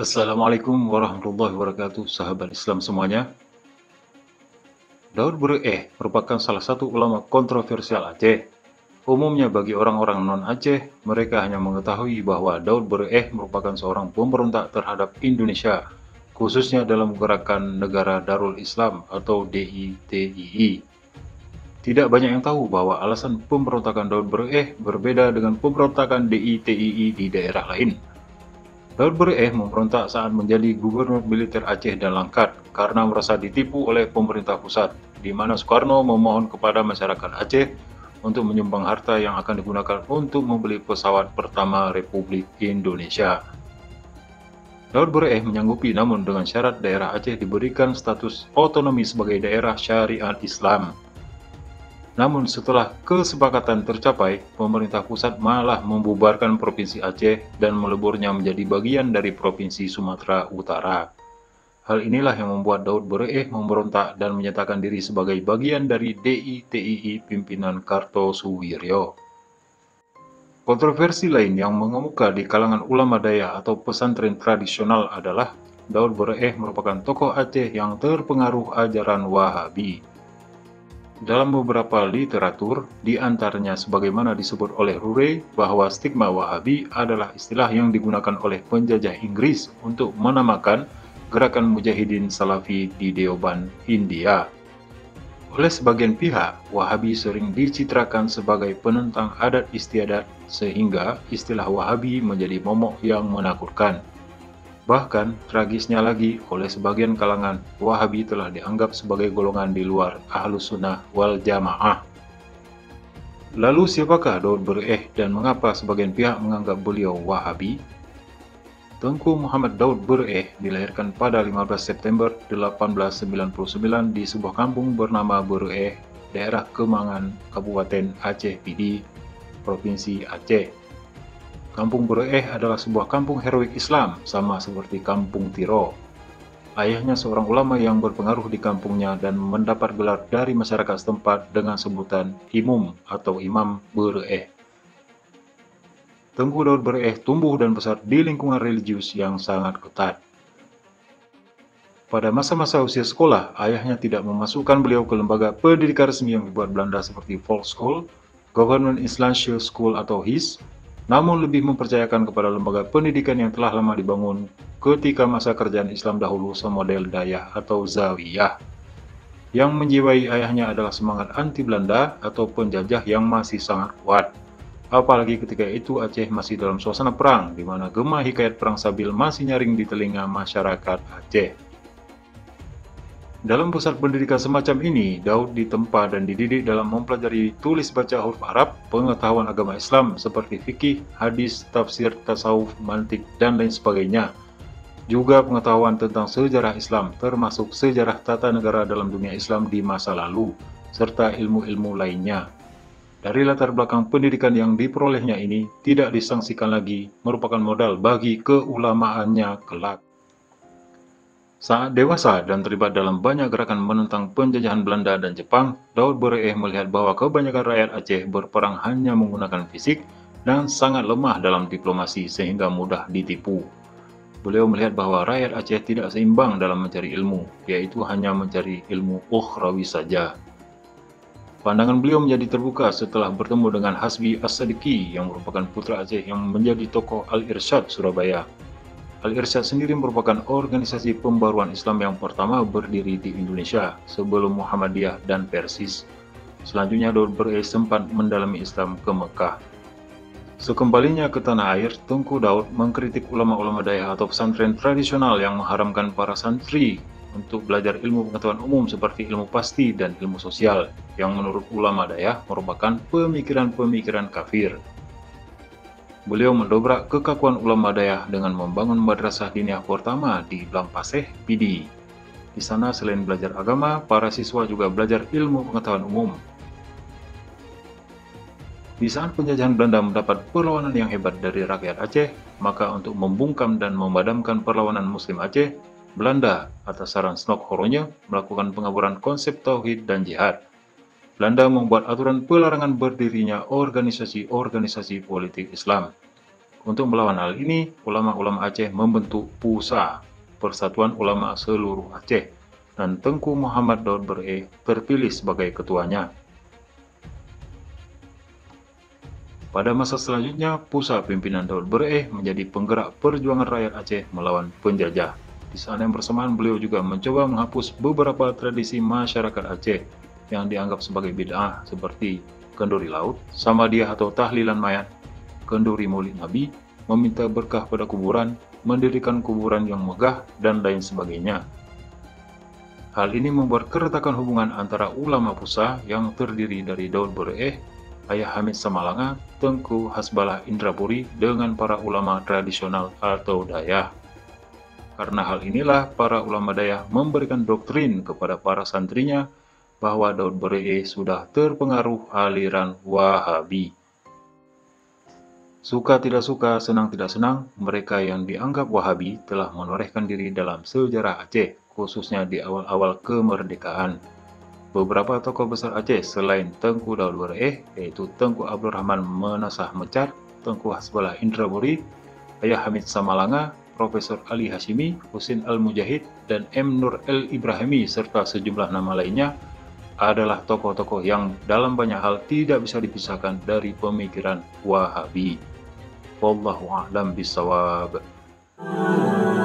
Assalamualaikum warahmatullahi wabarakatuh, sahabat Islam semuanya. Daud Beureu'eh merupakan salah satu ulama kontroversial Aceh. Umumnya bagi orang-orang non-Aceh, mereka hanya mengetahui bahwa Daud Beureu'eh merupakan seorang pemberontak terhadap Indonesia, khususnya dalam gerakan Negara Darul Islam atau DITII. Tidak banyak yang tahu bahwa alasan pemberontakan Daud Beureu'eh berbeda dengan pemberontakan DITII di daerah lain. Daud Beureu'eh memberontak saat menjadi Gubernur Militer Aceh dan Langkat karena merasa ditipu oleh pemerintah pusat, di mana Soekarno memohon kepada masyarakat Aceh untuk menyumbang harta yang akan digunakan untuk membeli pesawat pertama Republik Indonesia. Daud Beureu'eh menyanggupi, namun dengan syarat daerah Aceh diberikan status otonomi sebagai daerah syariat Islam. Namun setelah kesepakatan tercapai, pemerintah pusat malah membubarkan Provinsi Aceh dan meleburnya menjadi bagian dari Provinsi Sumatera Utara. Hal inilah yang membuat Daud Beureu'eh memberontak dan menyatakan diri sebagai bagian dari DITII pimpinan Kartosuwiryo. Kontroversi lain yang mengemuka di kalangan ulama dayah atau pesantren tradisional adalah Daud Beureu'eh merupakan tokoh Aceh yang terpengaruh ajaran Wahabi. Dalam beberapa literatur, diantaranya sebagaimana disebut oleh Ruray bahwa stigma Wahabi adalah istilah yang digunakan oleh penjajah Inggris untuk menamakan gerakan mujahidin salafi di Deoban, India. Oleh sebagian pihak, Wahabi sering dicitrakan sebagai penentang adat istiadat, sehingga istilah Wahabi menjadi momok yang menakutkan. Bahkan, tragisnya lagi, oleh sebagian kalangan, Wahabi telah dianggap sebagai golongan di luar Ahlus Sunnah wal Jama'ah. Lalu siapakah Daud Beureu'eh dan mengapa sebagian pihak menganggap beliau Wahabi? Tengku Muhammad Daud Beureu'eh dilahirkan pada 15 September 1899 di sebuah kampung bernama Beureu'eh, daerah Kemangan, Kabupaten Aceh Pidie, Provinsi Aceh. Kampung Beureu'eh adalah sebuah kampung heroik Islam, sama seperti Kampung Tiro. Ayahnya seorang ulama yang berpengaruh di kampungnya dan mendapat gelar dari masyarakat setempat dengan sebutan Imum atau Imam Beureu'eh. Tengku Daud Beureu'eh tumbuh dan besar di lingkungan religius yang sangat ketat. Pada masa-masa usia sekolah, ayahnya tidak memasukkan beliau ke lembaga pendidikan resmi yang dibuat Belanda seperti Volkskool, Government Island School atau HIS, namun lebih mempercayakan kepada lembaga pendidikan yang telah lama dibangun ketika masa kerajaan Islam dahulu semodel dayah atau zawiyah. Yang menjiwai ayahnya adalah semangat anti-Belanda atau penjajah yang masih sangat kuat. Apalagi ketika itu Aceh masih dalam suasana perang, di mana gema hikayat perang Sabil masih nyaring di telinga masyarakat Aceh. Dalam pusat pendidikan semacam ini, Daud ditempa dan dididik dalam mempelajari tulis baca huruf Arab, pengetahuan agama Islam seperti fikih, hadis, tafsir, tasawuf, mantik, dan lain sebagainya. Juga pengetahuan tentang sejarah Islam, termasuk sejarah tata negara dalam dunia Islam di masa lalu, serta ilmu-ilmu lainnya. Dari latar belakang pendidikan yang diperolehnya ini, tidak disangsikan lagi, merupakan modal bagi keulamaannya kelak. Saat dewasa dan terlibat dalam banyak gerakan menentang penjajahan Belanda dan Jepang, Daud Beureu'eh melihat bahwa kebanyakan rakyat Aceh berperang hanya menggunakan fisik dan sangat lemah dalam diplomasi sehingga mudah ditipu. Beliau melihat bahwa rakyat Aceh tidak seimbang dalam mencari ilmu, yaitu hanya mencari ilmu ukhrawi saja. Pandangan beliau menjadi terbuka setelah bertemu dengan Hasbi As-Saddiqi yang merupakan putra Aceh yang menjadi tokoh Al-Irsyad Surabaya. Al-Irsyad sendiri merupakan organisasi pembaruan Islam yang pertama berdiri di Indonesia sebelum Muhammadiyah dan Persis. Selanjutnya Daud Beureu'eh sempat mendalami Islam ke Mekah. Sekembalinya ke tanah air, Tengku Daud mengkritik ulama-ulama dayah atau pesantren tradisional yang mengharamkan para santri untuk belajar ilmu pengetahuan umum seperti ilmu pasti dan ilmu sosial, yang menurut ulama dayah merupakan pemikiran-pemikiran kafir. Beliau mendobrak kekakuan ulama dayah dengan membangun madrasah diniyah pertama di Blang Paseh, Pidie. Di sana selain belajar agama, para siswa juga belajar ilmu pengetahuan umum. Di saat penjajahan Belanda mendapat perlawanan yang hebat dari rakyat Aceh, maka untuk membungkam dan memadamkan perlawanan Muslim Aceh, Belanda atas saran Snouck Hurgronje melakukan pengaburan konsep tauhid dan jihad. Belanda membuat aturan pelarangan berdirinya organisasi-organisasi politik Islam. Untuk melawan hal ini, ulama-ulama Aceh membentuk PUSA, Persatuan Ulama Seluruh Aceh, dan Tengku Muhammad Daud Beureu'eh terpilih sebagai ketuanya. Pada masa selanjutnya, PUSA pimpinan Daud Beureu'eh menjadi penggerak perjuangan rakyat Aceh melawan penjajah. Di saat yang bersamaan, beliau juga mencoba menghapus beberapa tradisi masyarakat Aceh yang dianggap sebagai bid'ah, seperti kenduri laut, samadiyah atau tahlilan mayat, kenduri maulid nabi, meminta berkah pada kuburan, mendirikan kuburan yang megah, dan lain sebagainya. Hal ini membuat keretakan hubungan antara ulama PUSA yang terdiri dari Daud Beureu'eh, ayah Hamid Samalanga, Tengku Hasballah Indrabori dengan para ulama tradisional atau dayah. Karena hal inilah para ulama dayah memberikan doktrin kepada para santrinya bahwa Daud Beureu'eh sudah terpengaruh aliran Wahabi. Suka tidak suka, senang tidak senang, mereka yang dianggap Wahabi telah menorehkan diri dalam sejarah Aceh, khususnya di awal-awal kemerdekaan. Beberapa tokoh besar Aceh selain Tengku Daud Beureu'eh, yaitu Tengku Abdul Rahman Menasah Mecar, Tengku Hasballah Indrabori, ayah Hamid Samalanga, Profesor Ali Hasimi, Husin Al-mujahid, dan M Nur El Ibrahimi, serta sejumlah nama lainnya, adalah tokoh-tokoh yang dalam banyak hal tidak bisa dipisahkan dari pemikiran Wahabi. Wallahu a'lam bishawab.